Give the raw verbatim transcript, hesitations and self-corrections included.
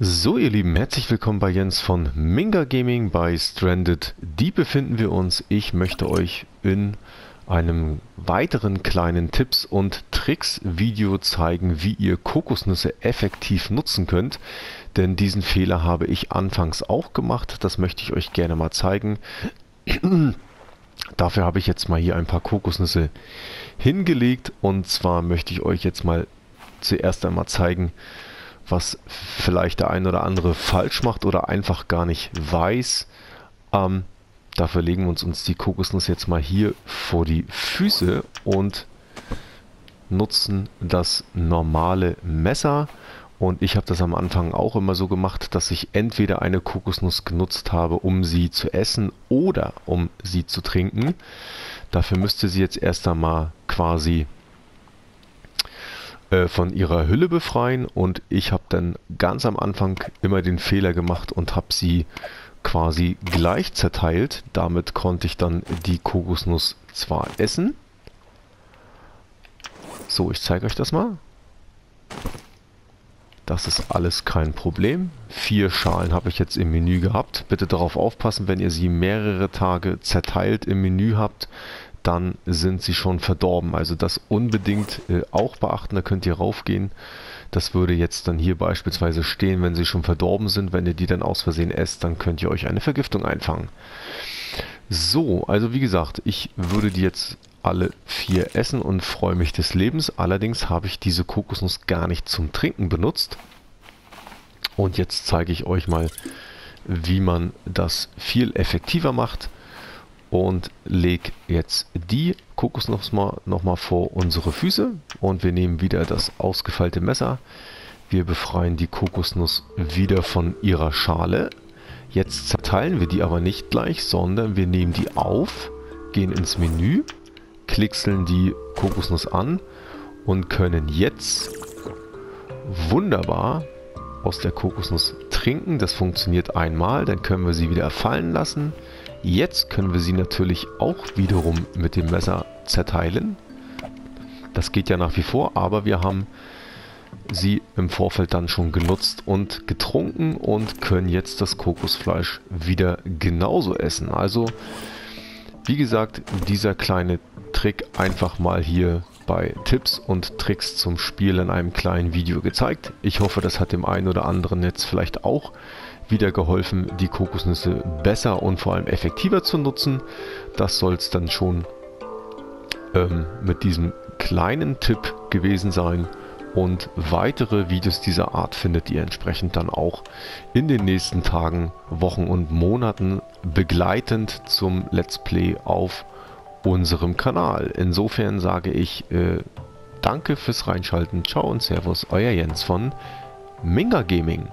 So ihr Lieben, herzlich willkommen bei Jens von Minga Gaming. Bei Stranded Deep befinden wir uns. Ich möchte euch in einem weiteren kleinen Tipps- und Tricks-Video zeigen, wie ihr Kokosnüsse effektiv nutzen könnt. Denn diesen Fehler habe ich anfangs auch gemacht. Das möchte ich euch gerne mal zeigen. Dafür habe ich jetzt mal hier ein paar Kokosnüsse hingelegt. Und zwar möchte ich euch jetzt mal zuerst einmal zeigen, was vielleicht der ein oder andere falsch macht oder einfach gar nicht weiß. Ähm, dafür legen wir uns, uns die Kokosnuss jetzt mal hier vor die Füße und nutzen das normale Messer. Und ich habe das am Anfang auch immer so gemacht, dass ich entweder eine Kokosnuss genutzt habe, um sie zu essen oder um sie zu trinken. Dafür müsste sie jetzt erst einmal quasi von ihrer Hülle befreien, und ich habe dann ganz am Anfang immer den Fehler gemacht und habe sie quasi gleich zerteilt. Damit konnte ich dann die Kokosnuss zwar essen. So, ich zeige euch das mal. Das ist alles kein Problem. Vier Schalen habe ich jetzt im Menü gehabt. Bitte darauf aufpassen, wenn ihr sie mehrere Tage zerteilt im Menü habt, dann sind sie schon verdorben. Also das unbedingt äh, auch beachten, da könnt ihr raufgehen. Das würde jetzt dann hier beispielsweise stehen, wenn sie schon verdorben sind. Wenn ihr die dann aus Versehen esst, dann könnt ihr euch eine Vergiftung einfangen. So, also wie gesagt, ich würde die jetzt alle vier essen und freue mich des Lebens. Allerdings habe ich diese Kokosnuss gar nicht zum Trinken benutzt. Und jetzt zeige ich euch mal, wie man das viel effektiver macht. Und lege jetzt die Kokosnuss mal, noch mal vor unsere Füße. Und wir nehmen wieder das ausgefeilte Messer. Wir befreien die Kokosnuss wieder von ihrer Schale. Jetzt zerteilen wir die aber nicht gleich, sondern wir nehmen die auf, gehen ins Menü, klickseln die Kokosnuss an und können jetzt wunderbar aus der Kokosnuss trinken. Das funktioniert einmal, dann können wir sie wieder fallen lassen. Jetzt können wir sie natürlich auch wiederum mit dem Messer zerteilen. Das geht ja nach wie vor, aber wir haben sie im Vorfeld dann schon genutzt und getrunken und können jetzt das Kokosfleisch wieder genauso essen. Also, wie gesagt, dieser kleine Trick einfach mal hier bei Tipps und Tricks zum Spiel in einem kleinen Video gezeigt. Ich hoffe, das hat dem einen oder anderen jetzt vielleicht auch wieder geholfen, die Kokosnüsse besser und vor allem effektiver zu nutzen. Das soll es dann schon ähm, mit diesem kleinen Tipp gewesen sein. Und weitere Videos dieser Art findet ihr entsprechend dann auch in den nächsten Tagen, Wochen und Monaten begleitend zum Let's Play auf unserem Kanal. Insofern sage ich äh, danke fürs Reinschalten. Ciao und Servus, euer Jens von Minga Gaming.